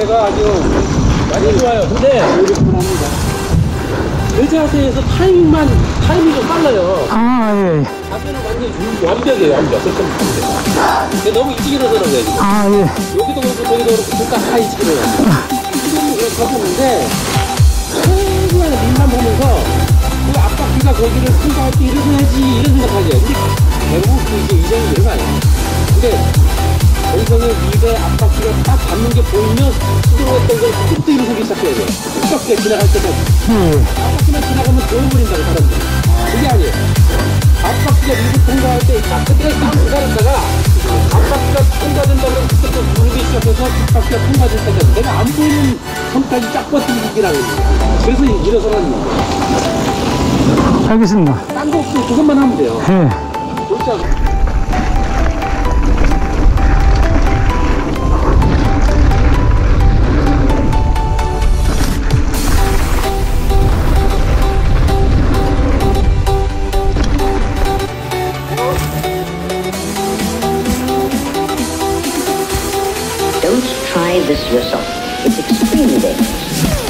제가 아주 많이 좋아요. 근데 이 자세에서 타이밍이 좀 빨라요. 아 예. 자세는 완전히 완벽이에요. 완벽. 그렇게 하면 됩니다. 너무 일찍 일어서는 거예요. 아 예. 여기도 그렇고 저기도 그렇고 둘 다 다 일찍 일어나요. 지금 이렇게 하는데 최고의 눈만 보면서 그 아까 우리가 거기를 생각할 때 일어서야지 이런 생각하죠. 근데 결국 이제 이 정도 되는 거 아니에요. 근데 여기서는 위에 앞바퀴가 딱 잡는 게 보이면 스스로 했던 걸 그때부터 일어서기 시작해야 돼요. 똑같게 지나갈 때도 앞바퀴만 지나가면 보여버린다고 사람들이. 그게 아니에요. 앞바퀴가 밀고 통과할 때 딱 그때까지 딱 기다렸다가 앞바퀴가 통과된다면 그때부터 누르기 시작해서 뒷바퀴가 통과될 때까지 내가 안 보이는 선까지 쫙 버티기라고 해요. 그래서 일어서라는 거예요. 알겠습니다. 딴 거 없으면 그것만 하면 돼요. 네. 진짜. Try this yourself. It's extremely dangerous.